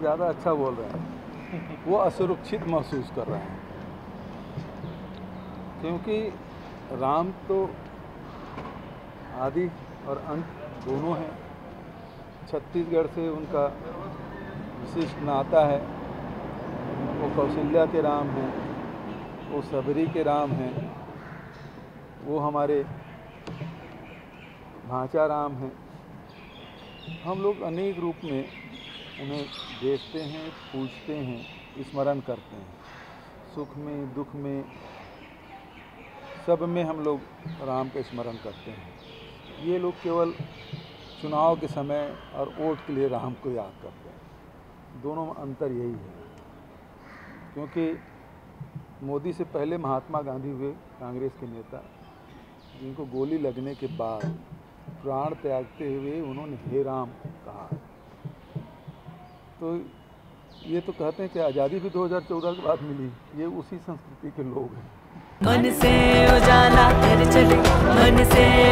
ज़्यादा अच्छा बोल रहे हैं, वो असुरक्षित महसूस कर रहे हैं। क्योंकि राम तो आदि और अंत दोनों हैं। छत्तीसगढ़ से उनका विशिष्ट नाता है। वो कौशल्या के राम हैं, वो सबरी के राम हैं, वो हमारे भांचा राम हैं। हम लोग अनेक रूप में उन्हें देखते हैं, पूजते हैं, स्मरण करते हैं। सुख में, दुख में, सब में हम लोग राम का स्मरण करते हैं। ये लोग केवल चुनाव के समय और वोट के लिए राम को याद करते हैं। दोनों में अंतर यही है। क्योंकि मोदी से पहले महात्मा गांधी हुए कांग्रेस के नेता, जिनको गोली लगने के बाद प्राण त्यागते हुए उन्होंने हे राम कहा। तो ये तो कहते हैं कि आज़ादी भी 2014 के बाद मिली। ये उसी संस्कृति के लोग हैं। मन से उजाला कर चले, मन से